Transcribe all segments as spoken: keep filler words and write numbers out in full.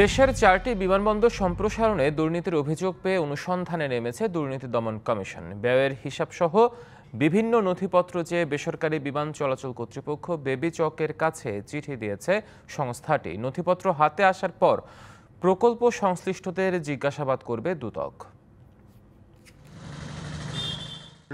দেশের চারটি বিমানবন্দর সম্প্রসারণে দুর্নীতির অভিযোগ পেয়ে অনুসন্ধানে নেমেছে দুর্নীতি দমন কমিশন। ব্যয়ের হিসাবসহ বিভিন্ন নথিপত্র চেয়ে বেসরকারি বিমান চলাচল কর্তৃপক্ষ বেবি চকের কাছে চিঠি দিয়েছে সংস্থাটি। নথিপত্র হাতে আসার পর প্রকল্প সংশ্লিষ্টদের জিজ্ঞাসাবাদ করবে দুদক।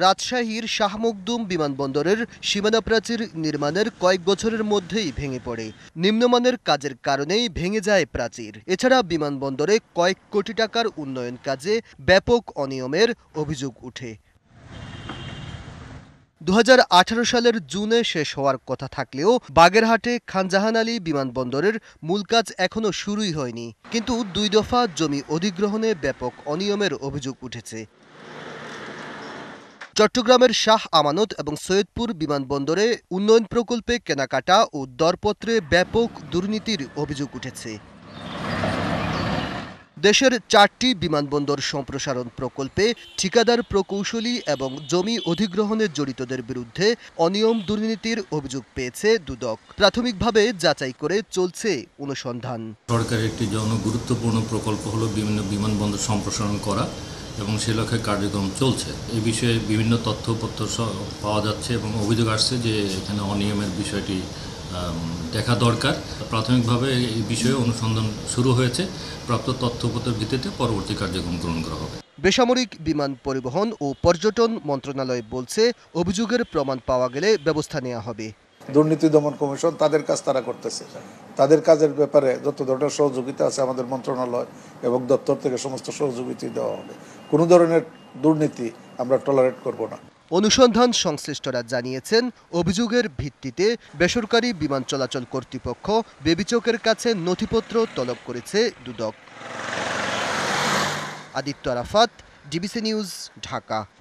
রাজশাহীর শাহ মখদুম বিমানবন্দরের সীমানা প্রাচীর নির্মাণের কয়েক বছরের মধ্যেই ভেঙে পড়ে। নিম্নমানের কাজের কারণেই ভেঙে যায় প্রাচীর। এছাড়া বিমানবন্দরে কয়েক কোটি টাকার উন্নয়ন কাজে ব্যাপক অনিয়মের অভিযোগ উঠে। দুই হাজার আঠারো সালের জুনে শেষ হওয়ার কথা থাকলেও বাগেরহাটে খানজাহান আলী বিমানবন্দরের মূল কাজ এখনও শুরুই হয়নি। কিন্তু দুই দফা জমি অধিগ্রহণে ব্যাপক অনিয়মের অভিযোগ উঠেছে। চট্টগ্রামের শাহ আমানত এবং সৈয়দপুর বিমানবন্দরে উন্নয়ন প্রকল্পে কেনাকাটা ও দরপত্রে ব্যাপক দুর্নীতির অভিযোগ উঠেছে। দেশের চারটি বিমানবন্দর সম্প্রসারণ প্রকল্পে ঠিকাদার, প্রকৌশলী এবং জমি অধিগ্রহণে জড়িতদের বিরুদ্ধে অনিয়ম দুর্নীতির অভিযোগ পেয়েছে দুদক। প্রাথমিকভাবে যাচাই করে চলছে অনুসন্ধান। সরকারের একটি জনগুরুত্বপূর্ণ প্রকল্প হলো বিভিন্ন বিমানবন্দর সম্প্রসারণ করা এবং সে লক্ষ্যে কার্যক্রম চলছে। এই বিষয়ে বিভিন্ন তথ্যপত্র পাওয়া যাচ্ছে এবং অভিযোগ আসছে যে এখানে অনিয়মের বিষয়টি দেখা দরকার। প্রাথমিকভাবে এই বিষয়ে অনুসন্ধান শুরু হয়েছে। প্রাপ্ত তথ্যপত্রের ভিত্তিতে পরবর্তী কার্যক্রম গ্রহণ করা হবে। বেসামরিক বিমান পরিবহন ও পর্যটন মন্ত্রণালয় বলছে, অভিযোগের প্রমাণ পাওয়া গেলে ব্যবস্থা নেওয়া হবে। দুর্নীতি দমন কমিশন তাদের কাজ তারা করতেছে। তাদের কাজের ব্যাপারে যত ধরনের সহযোগিতা আছে আমাদের মন্ত্রণালয় এবং দপ্তর থেকে সমস্ত সহযোগিতা দেওয়া হবে। কোনো ধরনের দুর্নীতি আমরা টলারেট করব না। অনুসন্ধান সংশ্লিষ্টরা জানিয়েছেন, অভিযোগের ভিত্তিতে বেসরকারি বিমান চলাচল কর্তৃপক্ষ বেবি চকের কাছে নথিপত্র তলব করেছে দুদক। Aditya Arafat, DBC news, Dhaka.